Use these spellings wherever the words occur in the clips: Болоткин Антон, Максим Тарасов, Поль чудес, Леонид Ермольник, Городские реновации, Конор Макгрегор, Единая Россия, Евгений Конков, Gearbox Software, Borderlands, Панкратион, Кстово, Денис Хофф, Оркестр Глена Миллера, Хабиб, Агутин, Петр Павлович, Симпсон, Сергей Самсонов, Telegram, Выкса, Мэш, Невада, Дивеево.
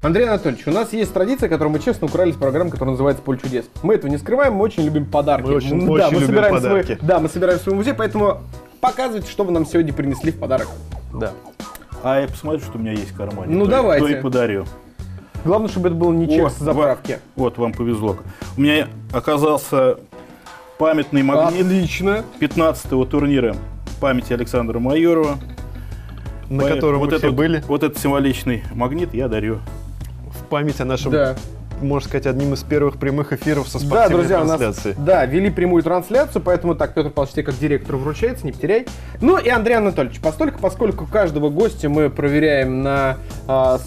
Андрей Анатольевич, у нас есть традиция, которую мы честно украли с программы, которая называется «Поль чудес». Мы этого не скрываем, мы очень любим подарки. Мы собираем свой музей, поэтому показывайте, что вы нам сегодня принесли в подарок. Да. А я посмотрю, что у меня есть в кармане. Ну давайте. То и подарю. Главное, чтобы это был не чек с заправки. Вот, вам повезло. У меня оказался памятный магнит. Отлично. 15-го турнира памяти Александра Майорова. На котором вот это были. Вот этот символичный магнит я дарю. В память о нашем, можно сказать, одним из первых прямых эфиров со спортивной трансляцией. У нас, вели прямую трансляцию, поэтому так Петр Павлович тебе как директору вручается, не потеряй. Ну и Андрей Анатольевич, поскольку каждого гостя мы проверяем на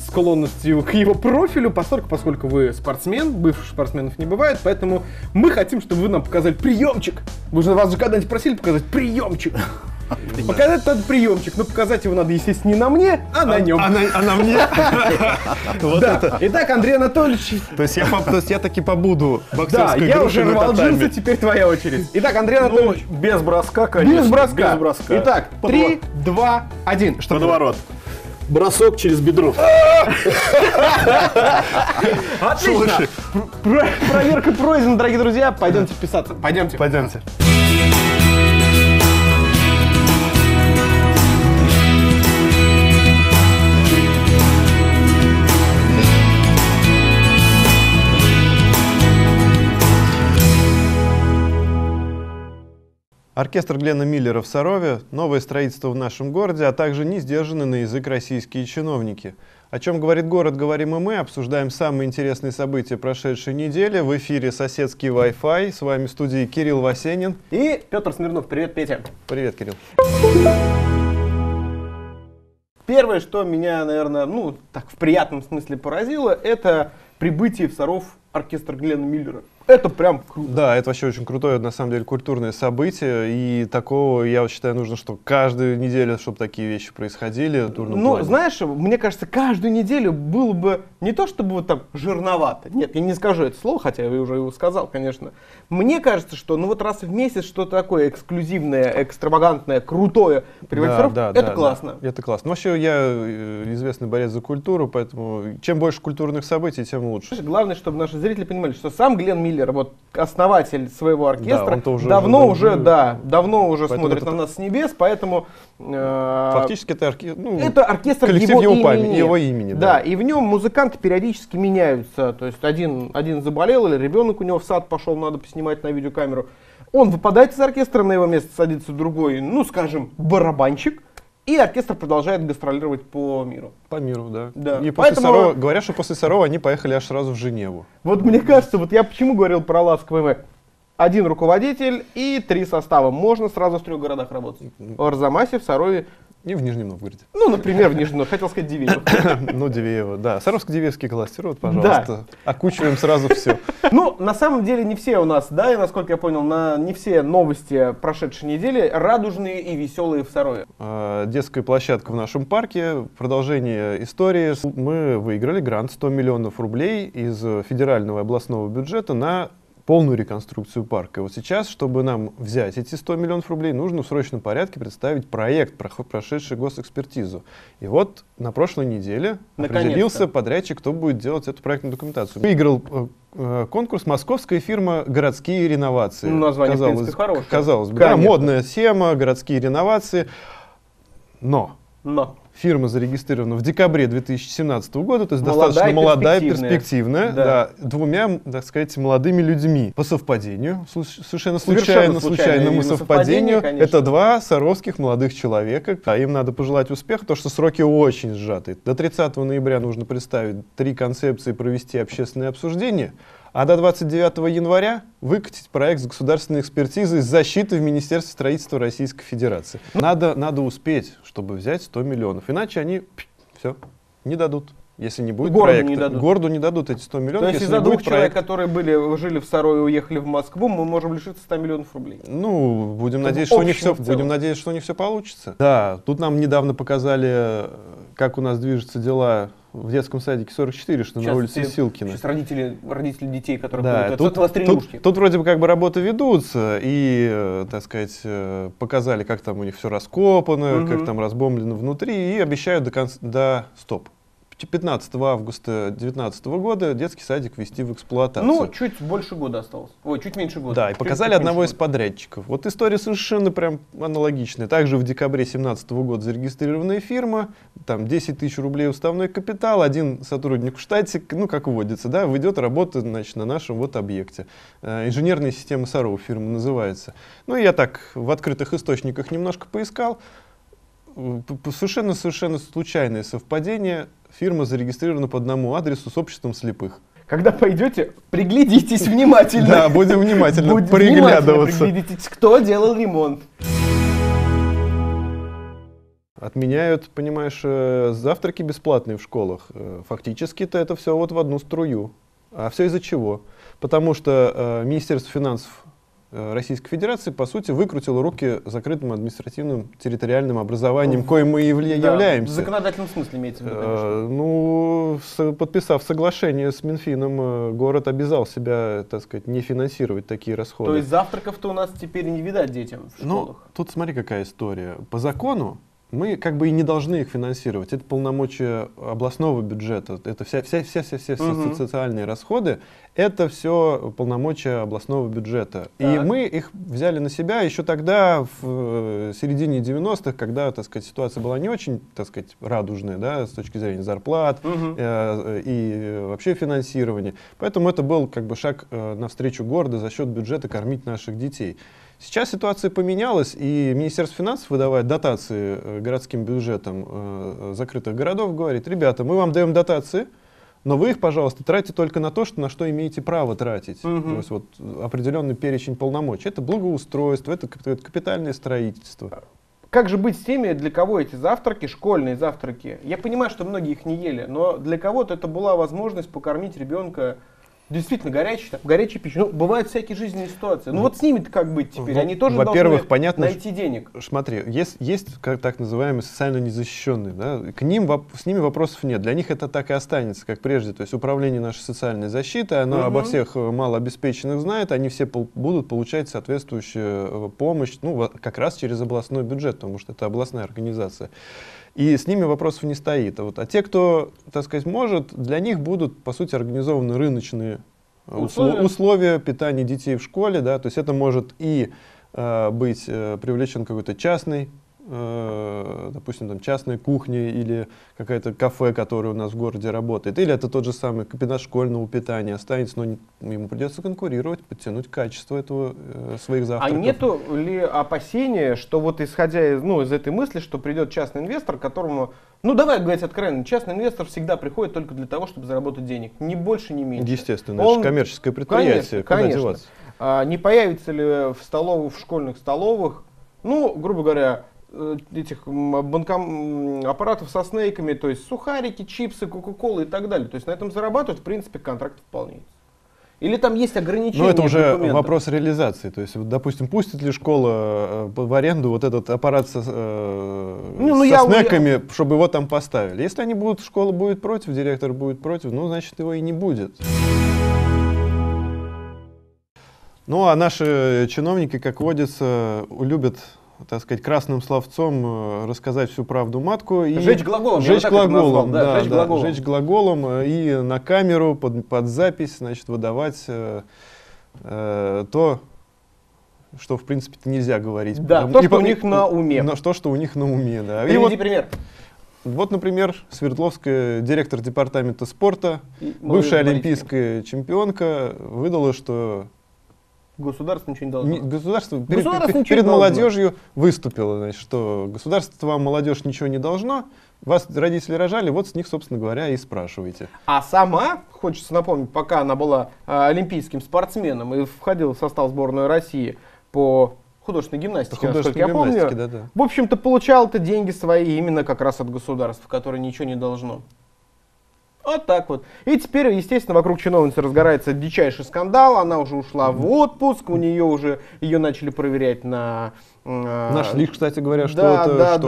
склонностью к его профилю, поскольку вы спортсмен, бывших спортсменов не бывает, поэтому мы хотим, чтобы вы нам показали приемчик. Вы же вас когда-нибудь просили показать приемчик. Показать надо приемчик, но показать его надо, естественно, не на мне, а на нем. А на мне? Итак, Андрей Анатольевич. То есть я таки побуду боксерской грушей. Да, я уже рвал джинсы, теперь твоя очередь. Итак, Андрей Анатольевич. Без броска, конечно. Без броска. Итак, 3, 2, 1. Подворот. Бросок через бедро. Отлично. Проверка пройдена, дорогие друзья. Пойдемте писаться. Пойдемте. Пойдемте. Оркестр Глена Миллера в Сарове, новое строительство в нашем городе, а также не сдержаны на язык российские чиновники. О чем говорит город, говорим и мы, обсуждаем самые интересные события прошедшей недели. В эфире «Соседский Wi-Fi». С вами в студии Кирилл Васенин и Петр Смирнов. Привет, Петя. Привет, Кирилл. Первое, что меня, наверное, так в приятном смысле поразило, это прибытие в Саров оркестра Глена Миллера. Это прям круто. Да, это вообще очень крутое, на самом деле, культурное событие. И такого, я считаю, нужно, что каждую неделю, чтобы такие вещи происходили. Знаешь, мне кажется, каждую неделю было бы не то, чтобы вот там жирновато. Нет, я не скажу это слово, хотя я уже его сказал, конечно. Мне кажется, что раз в месяц что-то такое эксклюзивное, экстравагантное, крутое приводит. Это классно. Это классно. Вообще, я известный борец за культуру, поэтому чем больше культурных событий, тем лучше. Главное, чтобы наши зрители понимали, что сам Глен Миллер, вот основатель своего оркестра, давно уже смотрит на нас с небес, поэтому фактически это оркестр его имени. Да, и в нем музыканты периодически меняются, то есть один заболел или ребенок у него в сад пошел, надо поснимать на видеокамеру, он выпадает из оркестра, на его место садится другой, скажем, барабанщик. И оркестр продолжает гастролировать по миру. По миру, да. И говорят, что после Сарова они поехали аж сразу в Женеву. Вот мне кажется, я почему говорил про ласковый мэр. Один руководитель и 3 состава. Можно сразу в 3 городах работать. В Арзамасе, в Сарове. И в Нижнем Новгороде. Например, в Нижнем Новгороде. Хотел сказать Дивеево. Дивеево, да. Саровско-Дивеевский кластер, вот, пожалуйста. Да. Окучиваем сразу все. На самом деле, не все у нас, и насколько я понял, не все новости прошедшей недели радужные и веселые в Сарове. Детская площадка в нашем парке, продолжение истории. Мы выиграли грант 100 миллионов рублей из федерального и областного бюджета на полную реконструкцию парка. И вот сейчас, чтобы нам взять эти 100 миллионов рублей, нужно в срочном порядке представить проект, прошедший госэкспертизу. И вот на прошлой неделе определился подрядчик, кто будет делать эту проектную документацию. Выиграл конкурс московская фирма «Городские реновации». Название, в принципе, хорошее. Казалось бы, да, модная тема, «Городские реновации». Но фирма зарегистрирована в декабре 2017 года, то есть достаточно молодая, перспективная, двумя, так сказать, молодыми людьми. По совпадению, совершенно случайному совпадению, это 2 саровских молодых человека, а им надо пожелать успеха, потому что сроки очень сжаты. До 30 ноября нужно представить 3 концепции, провести общественное обсуждение, а до 29 января выкатить проект с государственной экспертизой защиты в Министерстве строительства Российской Федерации. Надо успеть, чтобы взять 100 миллионов, иначе они все не дадут. Если не будет проекта, городу не дадут эти 100 миллионов. То есть из-за 2 человек, которые жили в Сарове и уехали в Москву, мы можем лишиться 100 миллионов рублей. Будем надеяться, что у них все получится. Да, тут нам недавно показали, как у нас движутся дела в детском садике 44, что на улице Силкина. Сейчас родители детей, которые тут вроде бы работы ведутся, и, так сказать, показали, как там у них все раскопано, как там разбомблено внутри, и обещают до конца... 15 августа 2019 года детский садик ввести в эксплуатацию. Ну, чуть больше года осталось. Ой, чуть меньше года. Да, и показали одного из подрядчиков. Вот история совершенно прям аналогичная. Также в декабре 2017 года зарегистрированная фирма, там 10 тысяч рублей уставной капитал, один сотрудник в штате, ну, как водится, да, ведет работу, значит, на нашем вот объекте. Инженерная система Саров фирма называется. Ну, я так в открытых источниках немножко поискал. Совершенно случайное совпадение. Фирма зарегистрирована по одному адресу с обществом слепых. Когда пойдете, приглядитесь внимательно. Да, будем внимательно приглядываться. Приглядитесь, кто делал ремонт. Отменяют, понимаешь, завтраки бесплатные в школах. Фактически-то это все вот в одну струю. А все из-за чего? Потому что Министерство финансов Российской Федерации, по сути, выкрутила руки закрытым административным территориальным образованием, коим мы являемся. В законодательном смысле имеется в виду, конечно. Ну, подписав соглашение с Минфином, город обязал себя, так сказать, не финансировать такие расходы. То есть завтраков-то у нас теперь не видать детям в школах? Ну, тут смотри, какая история. По закону мы как бы и не должны их финансировать. Это полномочия областного бюджета, это все социальные расходы, это все полномочия областного бюджета. Так. И мы их взяли на себя еще тогда, в середине 90-х, когда, так сказать, ситуация была не очень, так сказать, радужная, да, с точки зрения зарплат и вообще финансирования. Поэтому это был как бы шаг навстречу города за счет бюджета кормить наших детей. Сейчас ситуация поменялась, и Министерство финансов, выдавая дотации городским бюджетам закрытых городов, говорит: ребята, мы вам даем дотации, но вы их, пожалуйста, тратите только на то, что, на что имеете право тратить. То есть вот определенный перечень полномочий. Это благоустройство, это капитальное строительство. Как же быть с теми, для кого эти завтраки, школьные завтраки? Я понимаю, что многие их не ели, но для кого-то это была возможность покормить ребенка действительно горячей пищи. Ну, бывают всякие жизненные ситуации. Ну вот с ними-то как быть теперь? Они тоже должны найти денег. Смотри, есть так называемые социально незащищенные. Да? С ними вопросов нет. Для них это так и останется, как прежде. То есть управление нашей социальной защиты, оно обо всех малообеспеченных знает, они все будут получать соответствующую помощь, ну, как раз через областной бюджет, потому что это областная организация. И с ними вопросов не стоит. А те, кто, так сказать, может, для них будут, по сути, организованы рыночные условия питания детей в школе. Да? То есть это может и быть привлечен какой-то частный, допустим, там частная кухня или какое-то кафе, которое у нас в городе работает. Или это тот же самый кабинет школьного питания останется, но ему придется конкурировать, подтянуть качество этого, своих завтраков. А нету ли опасения, что вот исходя из, ну, из этой мысли, что придет частный инвестор, которому, ну давай говорить откровенно, частный инвестор всегда приходит только для того, чтобы заработать денег, ни больше, ни меньше. Естественно, это же коммерческое предприятие, куда деваться? А не появится ли в школьных столовых, ну, грубо говоря, этих аппаратов со снейками, то есть сухарики, чипсы, кока-колы и так далее. То есть на этом зарабатывать, в принципе, контракт выполняется. Или там есть ограничения? Ну, это уже вопрос реализации. То есть, вот, допустим, пустит ли школа в аренду вот этот аппарат со снеками, чтобы его там поставили. Если они будут, школа будет против, директор будет против, ну, значит, его и не будет. Ну, а наши чиновники, как водится, любят, так сказать, красным словцом рассказать всю правду матку. И жечь глаголом. Жечь глаголом, да, жечь глаголом. Жечь глаголом и на камеру под запись, значит, выдавать то, что, в принципе, нельзя говорить. Да, потому, то, что у них на уме. То, что у них на уме, да. Приведи пример. Вот, например, Свердловская, директор департамента спорта, бывшая олимпийская чемпионка, выдала, что государство ничего не должно. Государство перед молодежью выступило, значит, что государство вам, молодежь, ничего не должно, вас родители рожали, вот с них, собственно говоря, и спрашиваете. А сама, хочется напомнить, пока она была олимпийским спортсменом и входила в состав сборной России по художественной гимнастике, насколько я помню, да. В общем-то, получала-то деньги свои именно как раз от государства, которое ничего не должно. Вот так вот. И теперь, естественно, вокруг чиновницы разгорается дичайший скандал. Она уже ушла в отпуск, у нее уже ее начали проверять на... Нашли, кстати говоря, что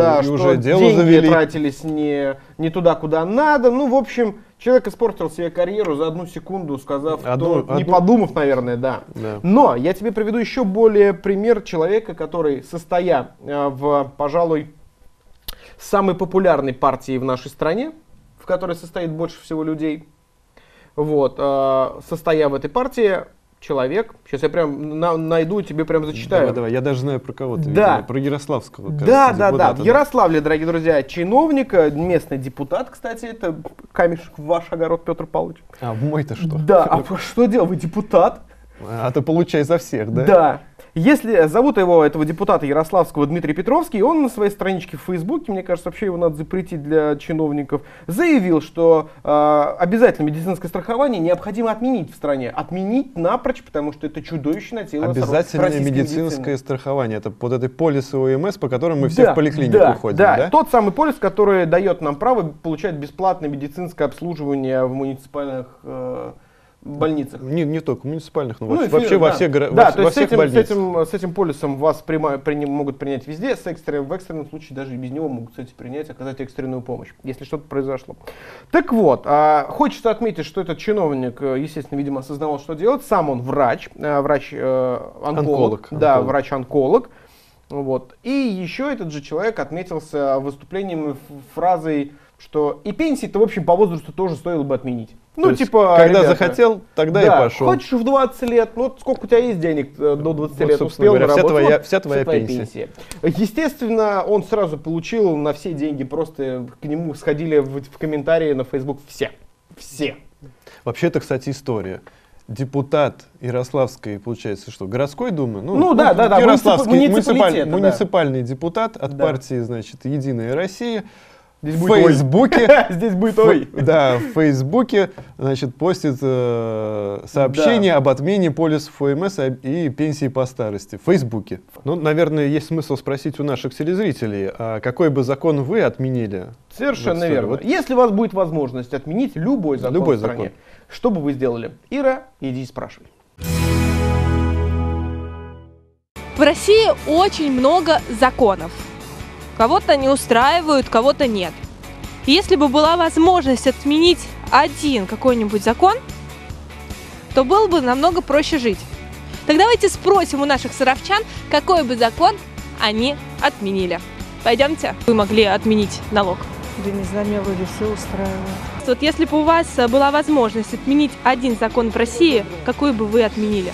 деньги завели. Тратились не туда, куда надо. Ну, в общем, человек испортил себе карьеру за одну секунду, сказав, не подумав, наверное, да. Но я тебе приведу еще более пример человека, который, состоя в, пожалуй, самой популярной партии в нашей стране, в которой состоит больше всего людей. Вот, состоя в этой партии, человек, сейчас я прям найду и тебе прям зачитаю. Давай, давай, я даже знаю про кого-то, да. Про Ярославского. Кажется, да. В Ярославле, дорогие друзья, чиновник, местный депутат, кстати, это камешек в ваш огород, Петр Павлович. А мой-то что? Да, а что делал? Вы депутат. А ты получай за всех, да? Да. Если зовут его, этого депутата Ярославского, Дмитрий Петровский, он на своей страничке в Фейсбуке, мне кажется, вообще его надо запретить для чиновников, заявил, что обязательно медицинское страхование необходимо отменить в стране. Отменить напрочь, потому что это чудовище на тело. Обязательное медицинское страхование. Это под этой полис ОМС, по которому мы все в поликлинику ходим. Да, тот самый полис, который дает нам право получать бесплатное медицинское обслуживание в муниципальных больницах. Не только муниципальных, но вообще во всех больницах. Да, то есть с этим полисом вас могут принять везде, в экстренном случае даже и без него могут, кстати, принять, оказать экстренную помощь, если что-то произошло. Так вот, хочется отметить, что этот чиновник, естественно, видимо, осознавал, что делать. Сам он врач, врач-онколог. Да, врач-онколог. Вот. И еще этот же человек отметился выступлением фразой, что и пенсии-то, в общем, по возрасту тоже стоило бы отменить. Ну, то типа, когда ребята, захотел, тогда да, и пошел. Хочешь в 20 лет, ну, вот сколько у тебя есть денег до 20 лет, успел на работу. Вся твоя пенсия. Естественно, он сразу получил на все деньги, просто к нему сходили в комментарии на Facebook все. Вообще, это, кстати, история. Депутат Ярославской, получается, что городской думы? Ну да, Ярославский муниципальный депутат от партии, значит, «Единая Россия». В Фейсбуке, значит, постит сообщение об отмене полисов ОМС и пенсии по старости. В Фейсбуке. Ну, наверное, есть смысл спросить у наших телезрителей, а какой бы закон вы отменили? Совершенно верно. Вот. Если у вас будет возможность отменить любой закон в стране, что бы вы сделали? Ира, иди спрашивай. В России очень много законов. Кого-то не устраивают, кого-то нет. И если бы была возможность отменить один какой-нибудь закон, то было бы намного проще жить. Так давайте спросим у наших саровчан, какой бы закон они отменили. Пойдемте. Вы могли отменить налог? Да не знаю, меня вроде все устраивает. Вот если бы у вас была возможность отменить один закон в России, какой бы вы отменили?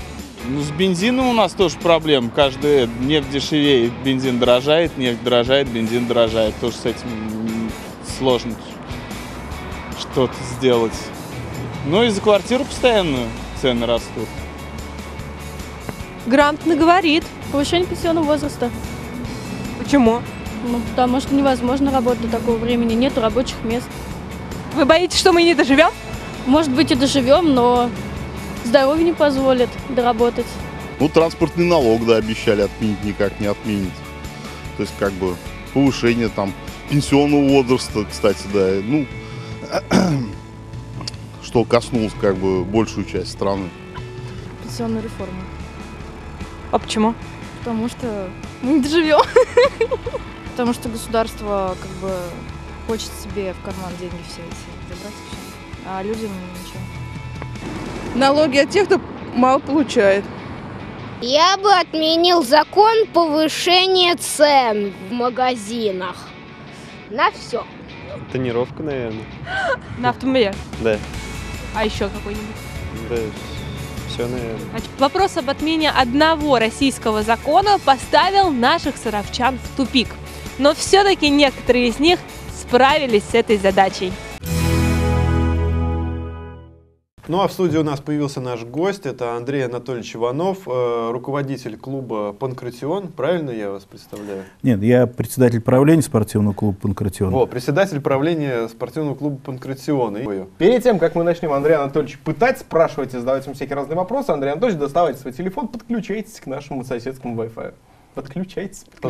Ну, с бензином у нас тоже проблем. Каждый нефть дешевеет, бензин дорожает, нефть дорожает, бензин дорожает. Тоже с этим сложно что-то сделать. Ну и за квартиру постоянно цены растут. Грамотно говорит. Повышение пенсионного возраста. Почему? Ну, потому что невозможно работать до такого времени, нет рабочих мест. Вы боитесь, что мы не доживем? Может быть и доживем, но... здоровье не позволит доработать. Ну, транспортный налог, да, обещали отменить, никак не отменить. То есть, как бы, повышение, там, пенсионного возраста, кстати, да, ну, что коснулось, как бы, большую часть страны. Пенсионную реформу. А почему? Потому что мы не доживем. Потому что государство, как бы, хочет себе в карман деньги все эти забрать, а людям ничего. Налоги от тех, кто мало получает. Я бы отменил закон повышения цен в магазинах. На все. Тонировка, наверное. На автомобиле? Да. А еще какой-нибудь? Да, все, наверное. Вопрос об отмене одного российского закона поставил наших саровчан в тупик. Но все-таки некоторые из них справились с этой задачей. Ну а в студии у нас появился наш гость, это Андрей Анатольевич Иванов, руководитель клуба «Панкратион». Правильно я вас представляю? Нет, я председатель правления спортивного клуба «Панкратион». О, председатель правления спортивного клуба «Панкратион». И... перед тем, как мы начнем Андрея Анатольевича пытать, спрашивать и задавать ему всякие разные вопросы, Андрей Анатольевич, доставайте свой телефон, подключайтесь к нашему соседскому Wi-Fi. Подключайтесь. У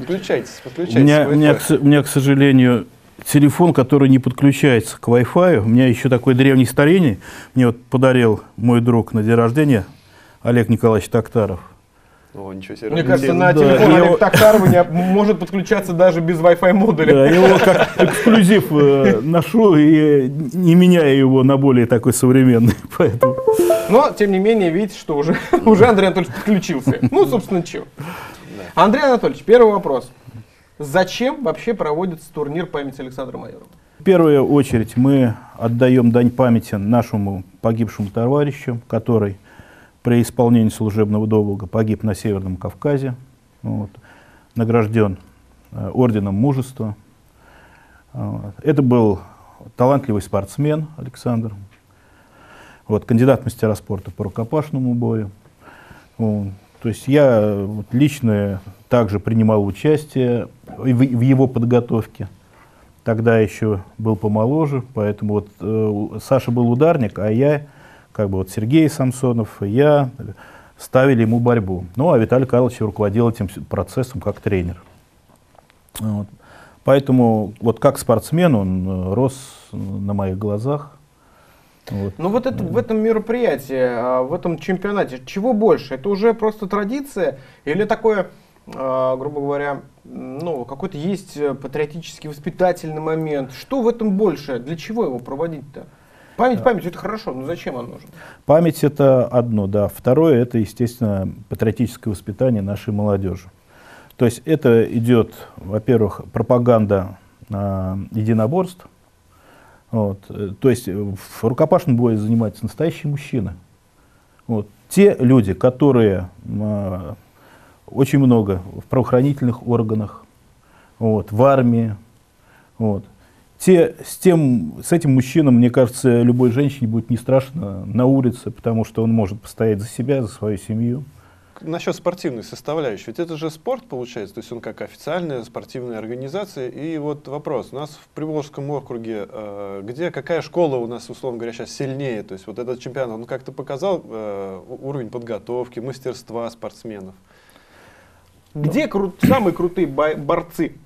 меня, к сожалению... телефон, который не подключается к Wi-Fi. У меня еще такое древнее старение. Мне вот подарил мой друг на день рождения Олег Николаевич Токтаров. О, ничего себе. Мне кажется, на телефон Олега Токтарова может подключаться даже без Wi-Fi модуля. Да, его как эксклюзив ношу и не меняю его на более такой современный. Поэтому. Но, тем не менее, видите, что уже Андрей Анатольевич подключился. Ну, собственно, чего. Андрей Анатольевич, первый вопрос. Зачем вообще проводится турнир памяти Александра Майорова? В первую очередь мы отдаем дань памяти нашему погибшему товарищу, который при исполнении служебного долга погиб на Северном Кавказе, вот, награжден орденом мужества. Это был талантливый спортсмен Александр, вот, кандидат в мастера спорта по рукопашному бою. То есть я вот, лично также принимал участие в его подготовке. Тогда еще был помоложе, поэтому вот, Саша был ударник, а я, как бы вот Сергей Самсонов, и я ставили ему борьбу. Ну, а Виталий Карлович руководил этим процессом как тренер. Вот. Поэтому вот как спортсмен он рос на моих глазах. Вот. Ну вот это, в этом мероприятии, в этом чемпионате, чего больше? Это уже просто традиция или такое, грубо говоря, ну, какой-то есть патриотический воспитательный момент? Что в этом больше? Для чего его проводить-то? Память, память, это хорошо, но зачем она нужна? Память — это одно, да. Второе — это, естественно, патриотическое воспитание нашей молодежи. То есть это идет, во-первых, пропаганда единоборств. Вот. То есть в рукопашном бою занимаются настоящие мужчины. Вот. Те люди, которые очень много в правоохранительных органах, вот, в армии. Вот. С этим мужчином, мне кажется, любой женщине будет не страшно на улице, потому что он может постоять за себя, за свою семью. Насчет спортивной составляющей, ведь это же спорт получается, то есть он как официальная спортивная организация. И вот вопрос, у нас в Приволжском округе, какая школа у нас, условно говоря, сейчас сильнее? То есть вот этот чемпионат, он как-то показал уровень подготовки, мастерства спортсменов? Где самые крутые бойцы?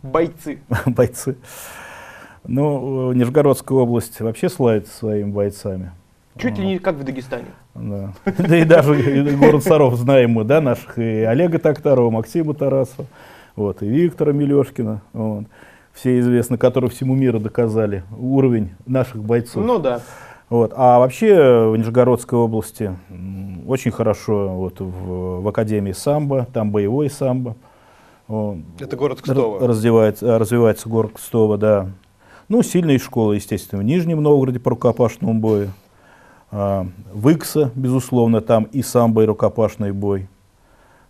Ну, Нижегородская область вообще славится своими бойцами. Чуть ли не как в Дагестане. Да, да, и даже город Саров, знаем мы, да, наших и Олега Токтарова, Максима Тарасова, вот, и Виктора Милешкина. Вот, все известны, которые всему миру доказали уровень наших бойцов. Ну да. Вот, а вообще в Нижегородской области очень хорошо вот, в Академии самбо, там боевой самбо. Это город Кстово. Развивается город Кстово, да. Ну, сильные школы, естественно, в Нижнем Новгороде по рукопашному бою. Выкса, безусловно, там и самбо, и рукопашный бой.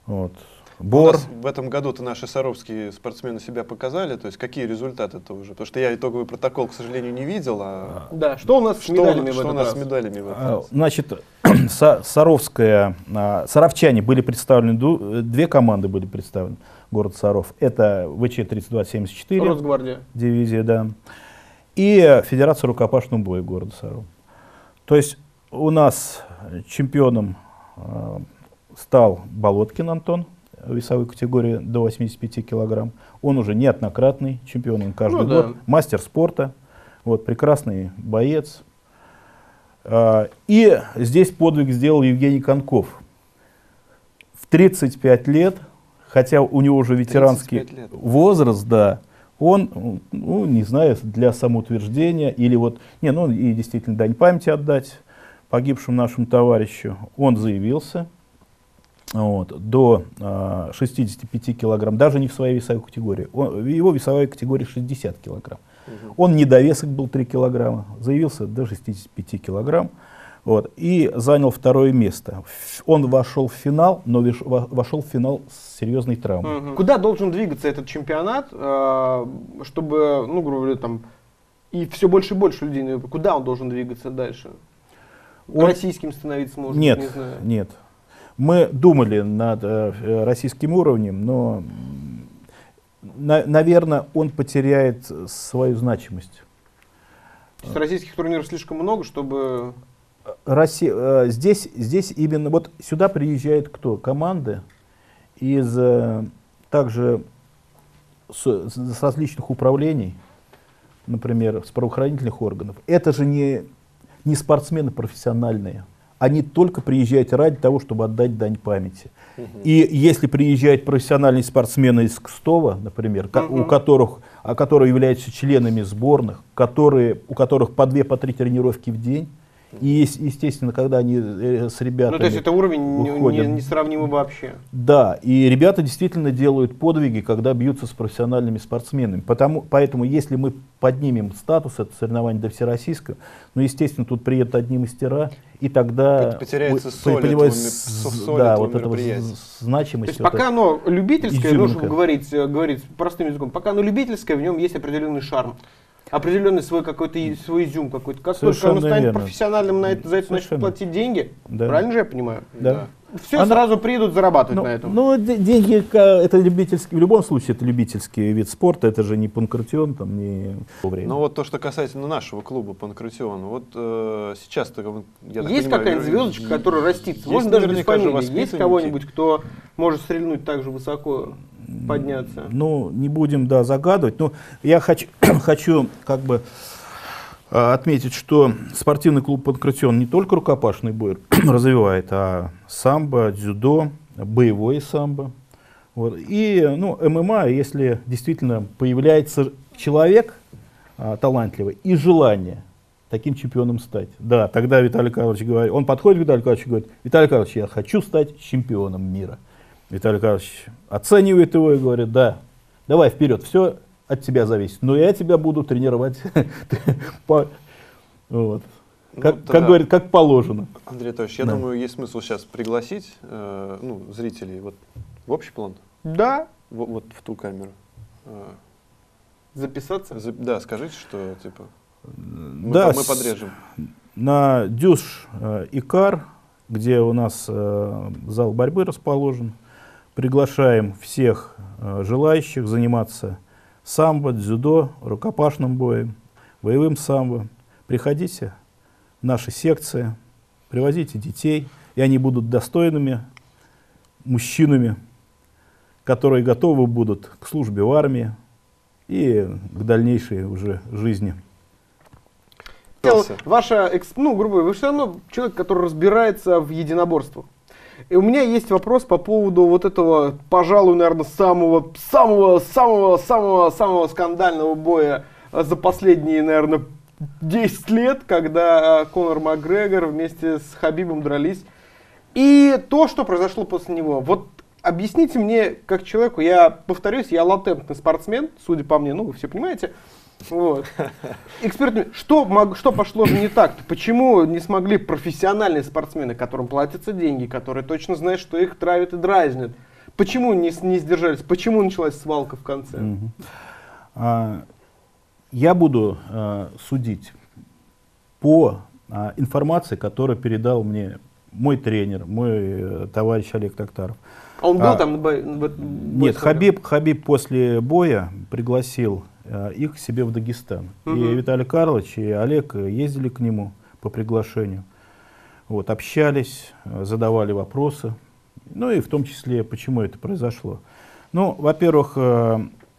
Вот. Бор. В этом году-то наши саровские спортсмены себя показали, то есть какие результаты-то уже? Потому что я итоговый протокол, к сожалению, не видел. А... Да, что у нас с медалями в этом году? Значит, саровчане были представлены, две команды были представлены, город Саров. Это ВЧ-3274, Росгвардия, дивизия, да, и Федерация рукопашного боя города Саров. То есть у нас чемпионом стал Болоткин Антон в весовой категории до 85 килограмм. Он уже неоднократный чемпион, он каждый год, мастер спорта, вот, прекрасный боец. И здесь подвиг сделал Евгений Конков. В 35 лет, хотя у него уже ветеранский возраст, да, он, ну, не знаю, для самоутверждения или вот, ну и действительно дань памяти отдать погибшему нашему товарищу, он заявился вот, до 65 килограмм, даже не в своей весовой категории, его весовая категория 60 килограмм. Угу. Он недовесок был 3 килограмма, заявился до 65 килограмм вот, и занял второе место. Он вошел в финал, но вошел в финал с серьезной травмой. Угу. Куда должен двигаться этот чемпионат, чтобы, ну, грубо говоря, там, и все больше людей, куда он должен двигаться дальше? Российским становиться может? Нет, не знаю. Нет. Мы думали над российским уровнем, но, наверное, он потеряет свою значимость. То есть российских турниров слишком много, чтобы... Россия, здесь именно, вот сюда приезжает кто? Команды из также с различных управлений, например, с правоохранительных органов. Это же не спортсмены профессиональные. Они только приезжают ради того, чтобы отдать дань памяти. И если приезжают профессиональные спортсмены из Кстова, например, которые являются членами сборных, у которых по 2-3 тренировки в день, И, естественно, когда они с ребятами... Ну, то есть это уровень несравнимый вообще. Да, и ребята действительно делают подвиги, когда бьются с профессиональными спортсменами. Поэтому, если мы поднимем статус это соревнование до всероссийского, ну, естественно, тут приедут одни мастера, и тогда... Потеряется соль этого мероприятия. Значимость. То есть пока оно любительское, нужно говорить простым языком, пока оно любительское, в нем есть определенный шарм. Определенный свой какой-то изюм какой-то. Как только он станет профессиональным, за это начнут платить деньги. Да. Правильно же я понимаю? Да. Все сразу придут зарабатывать на этом. Ну, деньги, это любительский, в любом случае, это любительский вид спорта, это же не Панкратион, там, не... Ну, вот то, что касательно нашего клуба Панкратион, вот сейчас... Есть какая-нибудь звездочка, которая растит? Можно даже без фамилии. Есть кого-нибудь, кто может стрельнуть так же высоко, подняться? Ну, не будем, да, загадывать. Но я хочу как бы отметить, что спортивный клуб «Панкратион» не только рукопашный бой развивает, а самбо, дзюдо, боевое самбо. Вот. И, ну, ММА, если действительно появляется человек талантливый и желание таким чемпионом стать. Да, тогда Виталий Карлович говорит, он подходит к Виталию Карловичу и говорит: «Виталий Карлович, я хочу стать чемпионом мира». Виталий Карлович оценивает его и говорит: «Да, давай вперед, все от тебя зависит, но я тебя буду тренировать, как положено». Андрей Анатольевич, я думаю, есть смысл сейчас пригласить зрителей в общий план. Да. Вот в ту камеру. Записаться? Да, скажите, что типа мы подрежем. На Дюш Икар, где у нас зал борьбы расположен, приглашаем всех желающих заниматься самбо, дзюдо, рукопашным боем, боевым самбо. Приходите в наши секции, привозите детей, и они будут достойными мужчинами, которые готовы будут к службе в армии и к дальнейшей уже жизни. Вы все равно человек, который разбирается в единоборствах. И у меня есть вопрос по поводу вот этого, пожалуй, наверное, самого скандального боя за последние, наверное, 10 лет, когда Конор Макгрегор вместе с Хабибом дрались. И то, что произошло после него. Вот объясните мне, как человеку, я повторюсь, я латентный спортсмен, судя по мне, ну, вы все понимаете. Вот. Эксперты, что пошло же не так? Почему не смогли профессиональные спортсмены, которым платятся деньги, которые точно знают, что их травят и дразнят? Почему не сдержались? Почему началась свалка в конце? Я буду судить по информации, которую передал мне мой тренер, мой товарищ Олег Токтаров. А он был там? Нет, Хабиб после боя пригласил их к себе в Дагестан. И Виталий Карлович, и Олег ездили к нему по приглашению. Вот, общались, задавали вопросы. Ну и в том числе, почему это произошло. Ну, во-первых,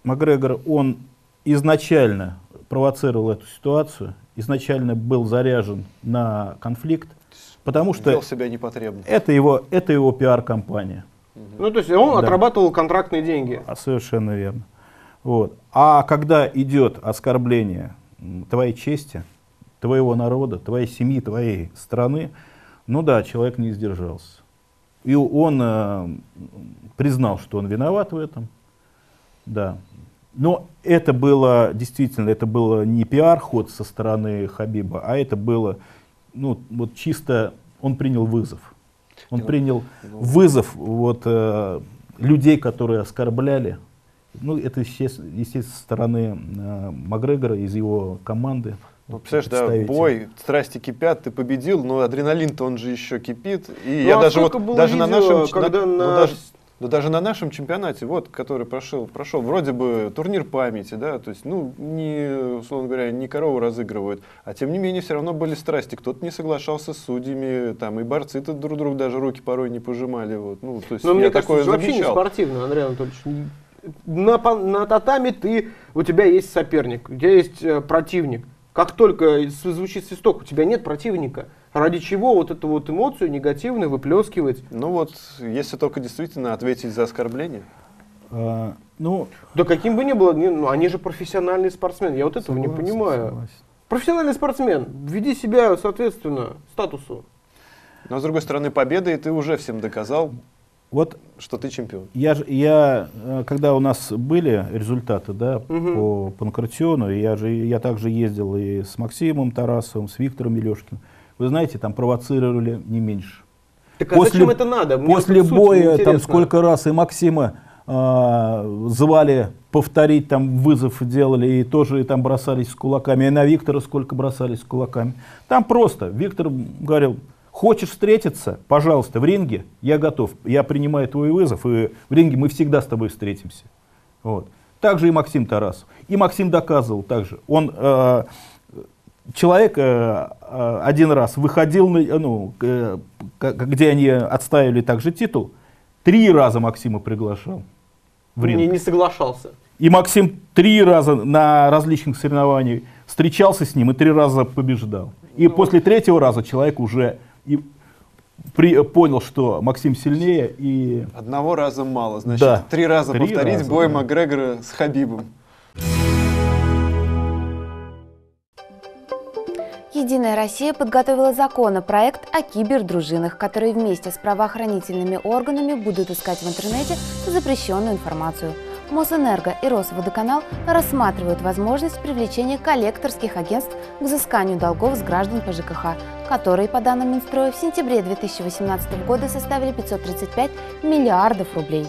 Макгрегор, он изначально провоцировал эту ситуацию, изначально был заряжен на конфликт, потому что себя непотребно. Это его пиар-компания. Ну, то есть он отрабатывал контрактные деньги. Совершенно верно. Вот. А когда идет оскорбление твоей чести, твоего народа, твоей семьи, твоей страны, ну да, человек не сдержался. И он признал, что он виноват в этом. Да. Но это было действительно, это было не пиар-ход со стороны Хабиба, а это было, ну, вот чисто он принял вызов. Он принял вызов людей, которые оскорбляли. Ну, это, естественно, со стороны Макгрегора, из его команды. Ну, представляешь, да, бой, страсти кипят, ты победил, но адреналин-то он же еще кипит. И ну, я даже даже на нашем чемпионате, вот, который прошел вроде бы турнир памяти, да, то есть, ну, не, условно говоря, не корову разыгрывают, а тем не менее все равно были страсти. Кто-то не соглашался с судьями, там, и борцы-то друг другу даже руки порой не пожимали. Вот. Ну, то есть, но мне кажется, это вообще не спортивно, Андрей Анатольевич. На татами у тебя есть соперник, у тебя есть противник. Как только звучит свисток, у тебя нет противника. Ради чего вот эту вот эмоцию негативную выплескивать? Ну вот, если только действительно ответить за оскорбление. Ну, да каким бы ни было, они же профессиональные спортсмены. Я вот этого не понимаю. Согласен. Профессиональный спортсмен, веди себя соответственно статусу. Но с другой стороны, победа, и ты уже всем доказал, вот, что ты чемпион. Я когда у нас были результаты, да, по Панкратиону, я также ездил и с Максимом Тарасовым, с Виктором Милешкиным. Вы знаете, там провоцировали не меньше. Так а зачем это надо? После боя там сколько раз и Максима звали повторить, там вызов делали, и тоже там бросались с кулаками. И на Виктора сколько бросались с кулаками. Там просто Виктор говорил: хочешь встретиться, пожалуйста, в ринге, я готов, я принимаю твой вызов, и в ринге мы всегда с тобой встретимся. Вот. Также и Максим Тарасов. И Максим доказывал также. Он человек один раз выходил, ну, где они отстаивали также титул, 3 раза Максима приглашал в ринг. Не соглашался. И Максим 3 раза на различных соревнованиях встречался с ним и 3 раза побеждал. И после 3-го раза человек уже... И понял, что Максим сильнее. И 1 раза мало, значит, да. 3 раза повторить бой Макгрегора с Хабибом. Единая Россия подготовила законопроект о кибердружинах, которые вместе с правоохранительными органами будут искать в интернете запрещенную информацию. Мосэнерго и Росводоканал рассматривают возможность привлечения коллекторских агентств к взысканию долгов с граждан по ЖКХ, которые, по данным Минстроя, в сентябре 2018 года составили 535 миллиардов рублей.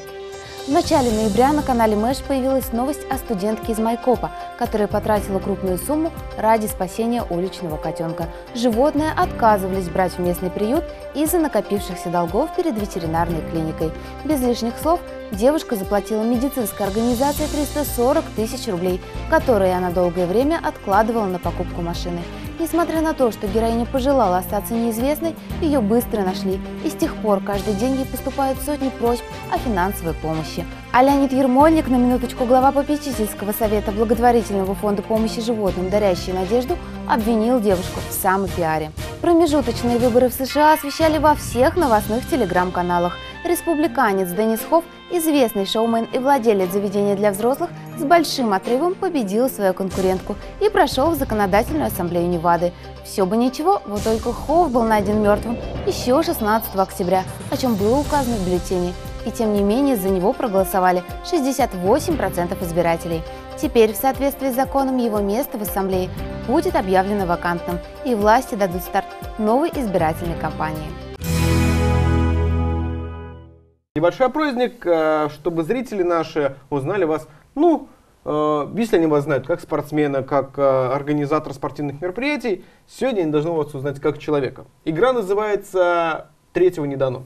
В начале ноября на канале Мэш появилась новость о студентке из Майкопа, которая потратила крупную сумму ради спасения уличного котенка. Животные отказывались брать в местный приют из-за накопившихся долгов перед ветеринарной клиникой. Без лишних слов девушка заплатила медицинской организации 340 тысяч рублей, которые она долгое время откладывала на покупку машины. Несмотря на то, что героиня пожелала остаться неизвестной, ее быстро нашли. И с тех пор каждый день ей поступают сотни просьб о финансовой помощи. А Леонид Ермольник, на минуточку глава попечительского совета благотворительного фонда помощи животным «Дарящие надежду», обвинил девушку в самопиаре. Промежуточные выборы в США освещали во всех новостных телеграм-каналах. Республиканец Денис Хофф, известный шоумен и владелец заведения для взрослых, с большим отрывом победил свою конкурентку и прошел в Законодательную ассамблею Невады. Все бы ничего, вот только Хофф был найден мертвым еще 16 октября, о чем было указано в бюллетене. И тем не менее за него проголосовали 68% избирателей. Теперь в соответствии с законом его место в ассамблее будет объявлено вакантным, и власти дадут старт новой избирательной кампании. Небольшой праздник, чтобы зрители наши узнали вас, ну, если они вас знают как спортсмена, как организатора спортивных мероприятий, сегодня они должны вас узнать как человека. Игра называется «Третьего не дано».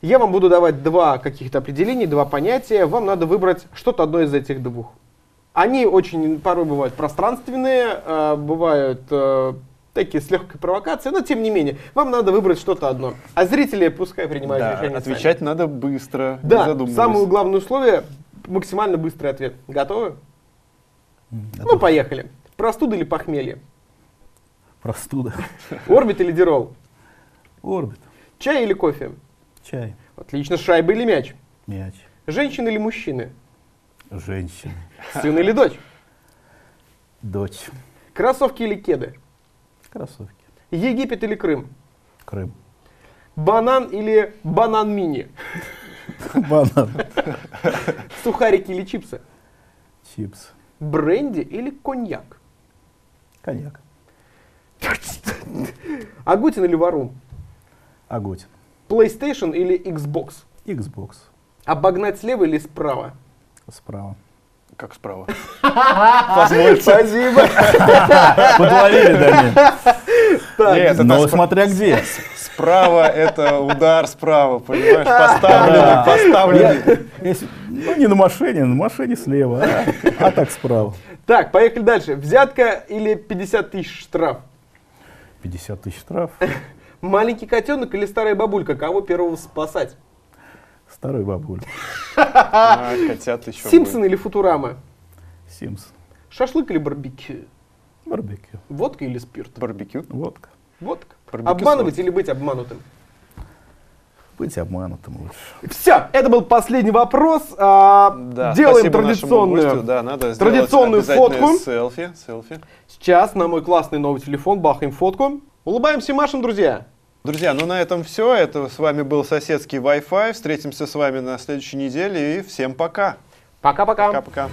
Я вам буду давать 2 каких-то определения, 2 понятия. Вам надо выбрать что-то одно из этих 2. Они очень порой бывают пространственные, бывают такие с легкой провокацией, но тем не менее. Вам надо выбрать что-то одно. А зрители пускай принимают решение отвечать сами. Надо быстро, да, не задумываясь. Самое главное условие – максимально быстрый ответ. Готовы? Готов. Ну, поехали. Простуда или похмелье? Простуда. Орбит или дирол? Орбит. Чай или кофе? Чай. Отлично. Шайба или мяч? Мяч. Женщины или мужчины? Женщины. Сын или дочь? Дочь. Кроссовки или кеды? Кроссовки. Египет или Крым? Крым. Банан или банан мини? Банан. Сухарики или чипсы? Чипсы. Бренди или коньяк? Коньяк. Агутин или Варум? Агутин. PlayStation или Xbox? Xbox. Обогнать слева или справа? Справа. Как справа? Позвольте. Спасибо. Подловили, Даня. Но смотря где. Справа — это удар справа, понимаешь? Поставленный. Ну, не на машине, на машине слева, а так справа. Так, поехали дальше. Взятка или 50 тысяч штраф? 50 тысяч штраф. Маленький котенок или старая бабулька? Кого первого спасать? Старая бабулька. Симпсон или Футурама? Симпсон. Шашлык или барбекю? Барбекю. Водка или спирт? Барбекю. Водка. Водка. Обманывать или быть обманутым? быть обманутым лучше. Все, это был последний вопрос. Да, делаем традиционную, надо традиционную фотку. Селфи, селфи. Сейчас на мой классный новый телефон бахаем фотку. Улыбаемся и машем, друзья. Друзья, ну на этом все. Это с вами был Соседский Wi-Fi. Встретимся с вами на следующей неделе. И всем пока. Пока-пока.